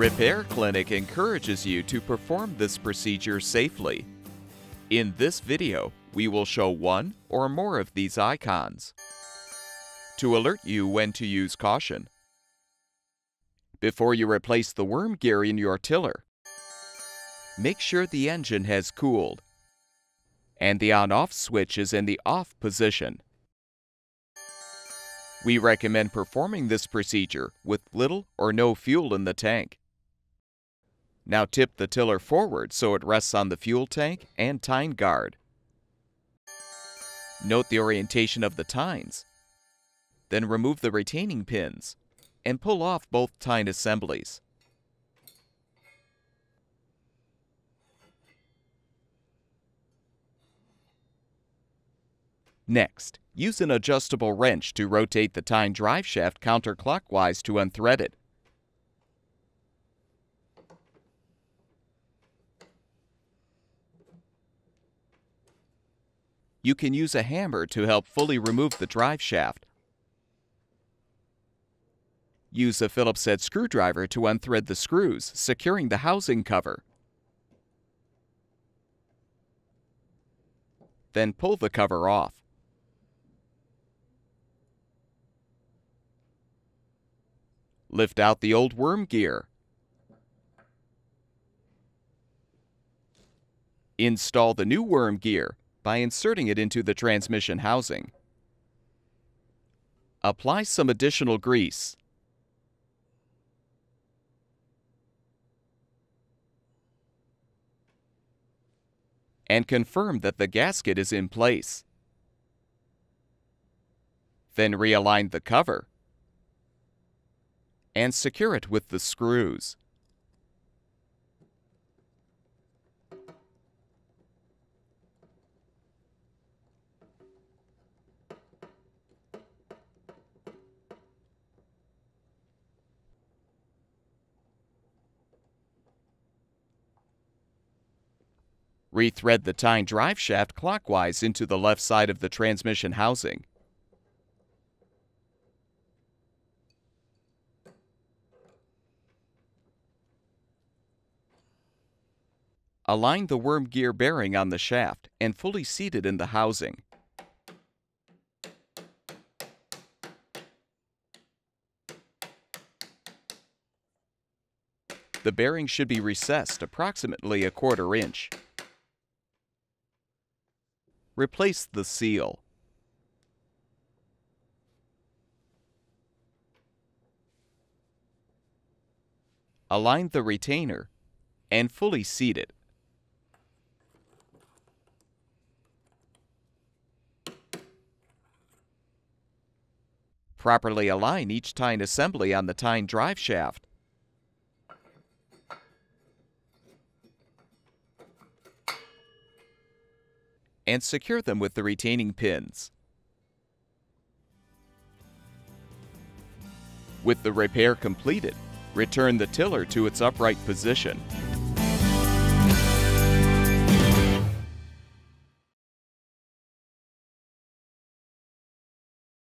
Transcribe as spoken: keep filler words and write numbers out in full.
Repair Clinic encourages you to perform this procedure safely. In this video, we will show one or more of these icons to alert you when to use caution. Before you replace the worm gear in your tiller, make sure the engine has cooled and the on-off switch is in the off position. We recommend performing this procedure with little or no fuel in the tank. Now tip the tiller forward so it rests on the fuel tank and tine guard. Note the orientation of the tines. Then remove the retaining pins and pull off both tine assemblies. Next, use an adjustable wrench to rotate the tine drive shaft counterclockwise to unthread it. You can use a hammer to help fully remove the drive shaft. Use a Phillips-head screwdriver to unthread the screws, securing the housing cover. Then pull the cover off. Lift out the old worm gear. Install the new worm gear by inserting it into the transmission housing. Apply some additional grease. And confirm that the gasket is in place. Then realign the cover and secure it with the screws. Rethread the tine drive shaft clockwise into the left side of the transmission housing. Align the worm gear bearing on the shaft and fully seat it in the housing. The bearing should be recessed approximately a quarter inch. Replace the seal. Align the retainer and fully seat it. Properly align each tine assembly on the tine drive shaft. And secure them with the retaining pins. With the repair completed, return the tiller to its upright position.